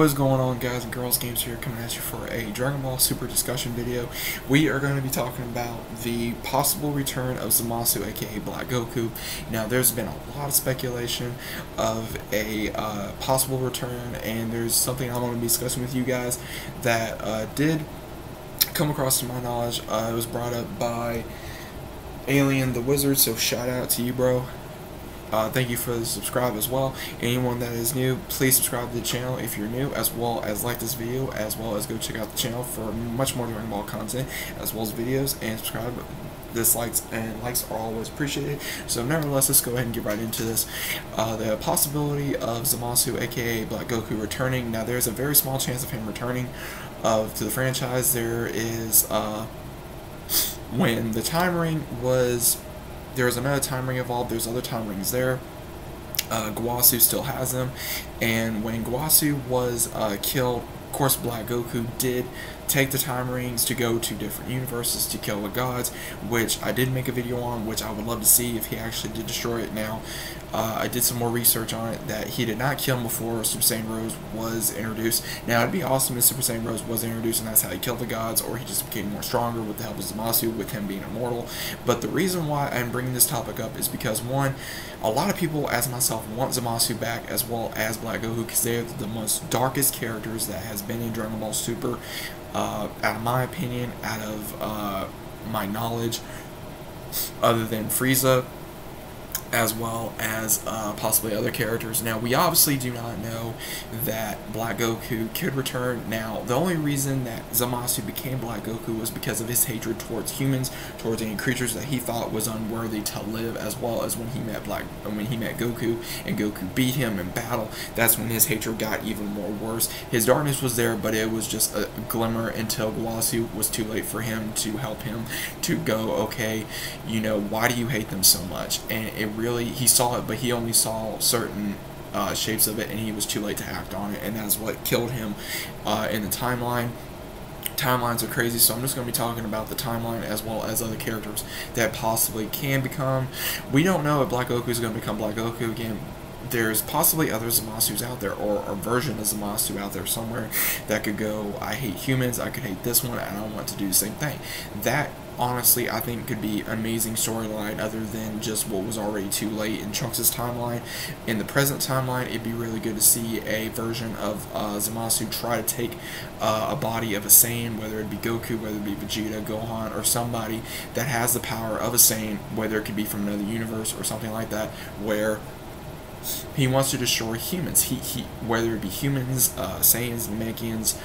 What is going on, guys and girls? Games here coming at you for a Dragon Ball Super discussion video. We are going to be talking about the possible return of Zamasu, aka Black Goku. Now, there's been a lot of speculation of a possible return, and there's something I'm going to be discussing with you guys that did come across to my knowledge. It was brought up by Alien the Wizard, so shout out to you, bro. Thank you for the subscribe as well. Anyone that is new, please subscribe to the channel if you're new, as well as like this video, as well as go check out the channel for much more Dragon Ball content, as well as videos, and subscribe. Dislikes and likes are always appreciated. So nevertheless, let's go ahead and get right into this. The possibility of Zamasu, aka Black Goku, returning. Now, there's a very small chance of him returning to the franchise. There is, when the time ring was... There was another time ring involved. There's other time rings there. Gowasu still has them. And when Gowasu was killed, of course, Black Goku did take the time rings to go to different universes to kill the gods, which I did make a video on, which I would love to see if he actually did destroy it. Now, I did some more research on it that he did not kill him before Super Saiyan Rose was introduced. Now, it'd be awesome if Super Saiyan Rose was introduced and that's how he killed the gods, or he just became more stronger with the help of Zamasu, with him being immortal. But the reason why I'm bringing this topic up is because, one, a lot of people, as myself, want Zamasu back as well as Black Goku, because they're the most darkest characters that has been in Dragon Ball Super, out of my opinion, out of my knowledge, other than Frieza, as well as possibly other characters. Now, we obviously do not know that Black Goku could return. Now, the only reason that Zamasu became Black Goku was because of his hatred towards humans, towards any creatures that he thought was unworthy to live, as well as when he met Goku and Goku beat him in battle. That's when his hatred got even more worse. His darkness was there, but it was just a glimmer until Gowasu was too late for him to help him to go, okay, you know, why do you hate them so much? And it really, he saw it, but he only saw certain shapes of it, and he was too late to act on it, and that's what killed him in the timeline. Timelines are crazy, so I'm just going to be talking about the timeline as well as other characters that possibly can become. We don't know if Black Goku is going to become Black Goku again. There's possibly other Zamasus out there, or a version of Zamasu out there somewhere that could go, I hate humans, I could hate this one, and I want to do the same thing. That, honestly, I think could be an amazing storyline, other than just what was already too late in Trunks' timeline. In the present timeline, it'd be really good to see a version of Zamasu try to take a body of a Saiyan, whether it be Goku, whether it be Vegeta, Gohan, or somebody that has the power of a Saiyan, whether it could be from another universe or something like that, where he wants to destroy humans. He whether it be humans, Saiyans, Namekians,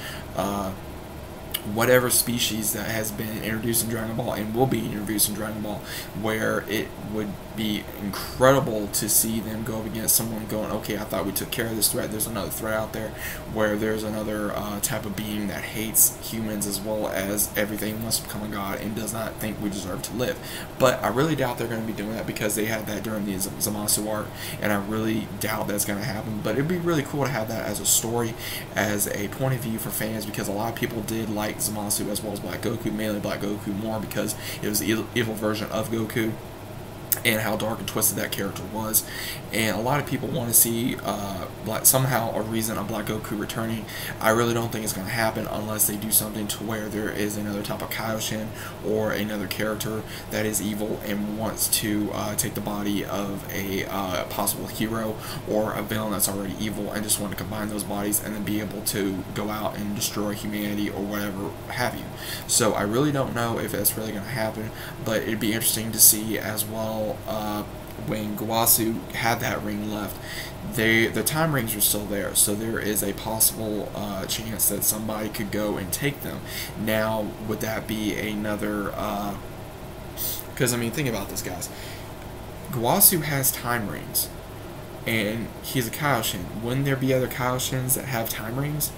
whatever species that has been introduced in Dragon Ball and will be introduced in Dragon Ball, where it would be incredible to see them go up against someone going, okay, I thought we took care of this threat, there's another threat out there, where there's another type of being that hates humans as well as everything, wants to become a god and does not think we deserve to live. But I really doubt they're going to be doing that, because they had that during the Zamasu arc, and I really doubt that's going to happen. But it'd be really cool to have that as a story, as a point of view for fans, because a lot of people did like Zamasu as well as Black Goku, mainly Black Goku more because it was the evil version of Goku, and how dark and twisted that character was. And a lot of people want to see somehow a reason of Black Goku returning. I really don't think it's going to happen unless they do something to where there is another type of Kaioshin or another character that is evil and wants to take the body of a possible hero or a villain that's already evil, and just want to combine those bodies and then be able to go out and destroy humanity or whatever have you. So I really don't know if that's really going to happen, but it'd be interesting to see as well. When Gowasu had that ring left, the time rings were still there, so there is a possible chance that somebody could go and take them. Now, would that be another, because I mean, think about this, guys. Gowasu has time rings, and he's a Kaioshin. Wouldn't there be other Kaioshins that have time rings?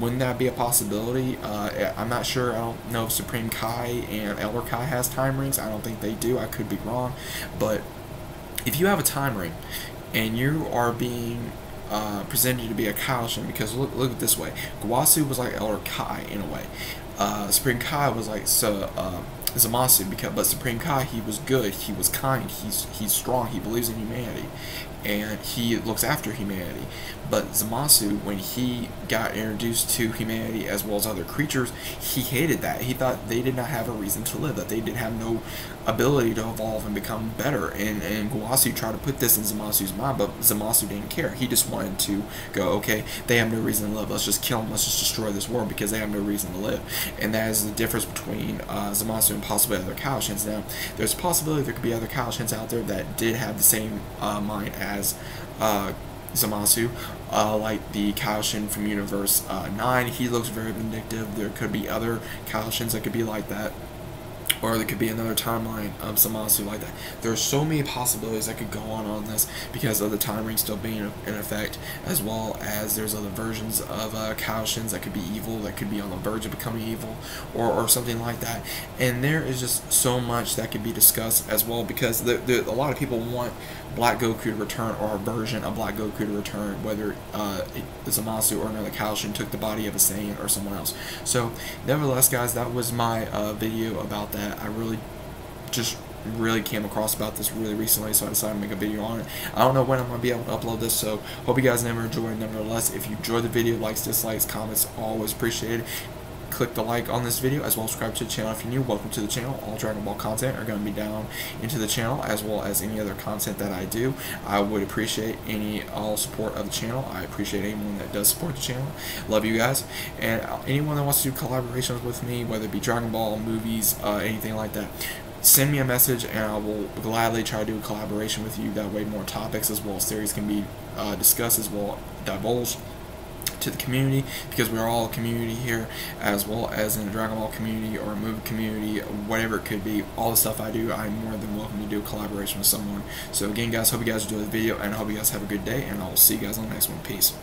Wouldn't that be a possibility? I'm not sure. I don't know if Supreme Kai and Elder Kai has time rings. I don't think they do. I could be wrong. But if you have a time ring and you are being presented to be a Kaioshin, because look at this way. Gowasu was like Elder Kai in a way. Supreme Kai was like Zamasu, but Supreme Kai, he was good, he was kind, he's strong, he believes in humanity. and he looks after humanity. But Zamasu, when he got introduced to humanity as well as other creatures, he hated that. He thought they did not have a reason to live, that they did have no ability to evolve and become better. And Gowasu tried to put this in Zamasu's mind, but Zamasu didn't care. He just wanted to go, okay, they have no reason to live. Let's just kill them. Let's just destroy this world because they have no reason to live. And that is the difference between Zamasu and possibly other Kaioshins. Now, there's a possibility there could be other Kaioshins out there that did have the same mind as Zamasu, like the Kaioshin from Universe 9, he looks very vindictive. There could be other Kaioshins that could be like that, or there could be another timeline of Zamasu like that. There are so many possibilities that could go on this because of the time ring still being in effect, as well as there's other versions of Kaioshins that could be evil, that could be on the verge of becoming evil, or something like that. And there is just so much that could be discussed as well, because a lot of people want Black Goku to return, or a version of Black Goku to return, whether Zamasu or another Kaioshin took the body of a Saiyan or someone else. So, nevertheless, guys, that was my video about that. I really came across about this really recently, so I decided to make a video on it. I don't know when I'm going to be able to upload this, so hope you guys enjoyed. Nevertheless, if you enjoyed the video, likes, dislikes, comments, always appreciated. Click the like on this video, as well as subscribe to the channel if you're new. Welcome to the channel. All Dragon Ball content are going to be down into the channel, as well as any other content that I do. I would appreciate all support of the channel. I appreciate anyone that does support the channel. Love you guys. And anyone that wants to do collaborations with me, whether it be Dragon Ball, movies, anything like that, send me a message and I will gladly try to do a collaboration with you. That way more topics as well as theories can be discussed, as well as divulged to the community, because we're all a community here, as well as in the Dragon Ball community or a movie community, whatever it could be. All the stuff I do, I'm more than welcome to do a collaboration with someone. So again, guys, hope you guys enjoy the video, and I hope you guys have a good day, and I'll see you guys on the next one. Peace.